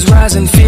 is rising, fear